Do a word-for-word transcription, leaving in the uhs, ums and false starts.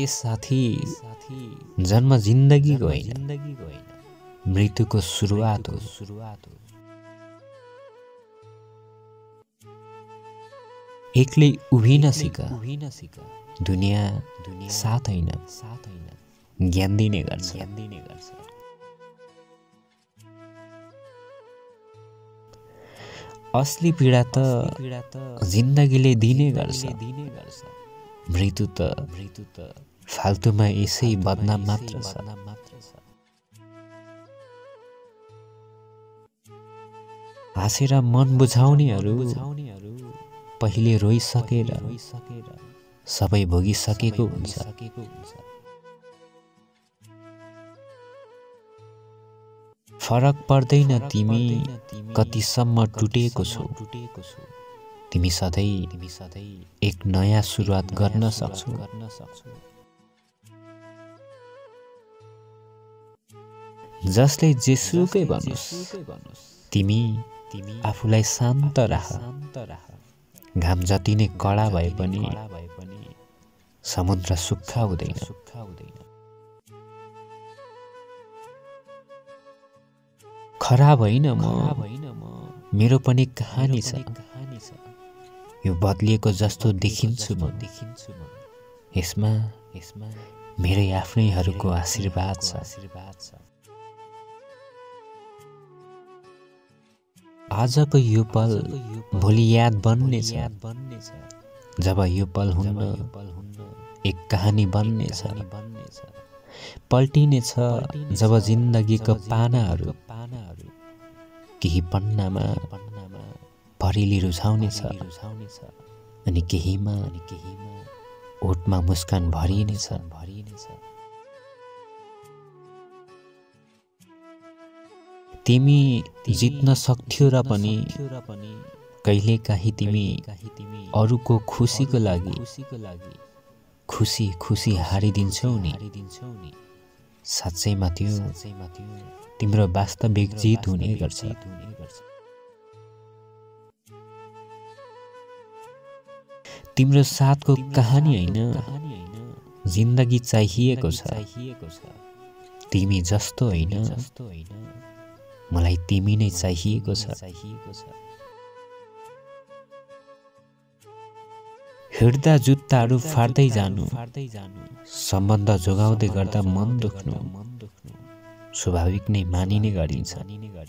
ए साथी, जन्म जिन्दगीको होइन, मृत्युको सुरुवात हो। एक्लै उभिन सिक, दुनिया साथ होइन, ज्ञान दिने गर्छ। असली पीडा त जिन्दगीले दिने गर्छ, मृत्यु त फाल्टुमा यसै बदनाम मात्र छ। हाँसेर मन बुझाउनेहरू पहिले रोइसकेर सबै भोगिसकेको हुन्छ। फरक पर्दैन तिमी कतिसम्म टुटेको छौ, तिमी सधैँ एक नयाँ सुरुवात गर्न सक्छौ। जसले जेसुकै भनोस्, तिमी आफूलाई शान्त राख। घाम जति नै कडा भए पनि समुद्र सुक्खा हुँदैन। खराब होइन म, मेरो पनि कहानी छ। यो बदलिएको जस्तो देखिन्छु म, यसमा मेरै आफ्नैहरूको आशीर्वाद छ। आजको यो पल भोलि याद बन्ने छ, जब यो पल हुन्न एक कहानी बन्ने छ, पल्टिने छ। जब जिन्दगीको पानाहरू केही पन्नामा भरिली रुझाउने छ, अनि केहीमा ओठमा मुस्कान भरिने छ। तिमी जित्न सक्थ्यौ र पनि कहिलेकाहीँ तिमी अरूको खुसीको लागि खुसी खुसी हारिदिन्छौ नि। साँच्चैमा त्यो तिम्रो वास्तविक जित हुने गर्छ। तिम्रो साथको कहानी होइन, जिन्दगी चाहिएको छ। तिमी जस्तो होइन, मलाई तिमी नै चाहिएको छ। हिँड्दा जुत्ताहरू फाट्दै जानु, सम्बन्ध जोगाउँदै गर्दा मन दुख्नु स्वाभाविक नै मानिने गरिन्छ।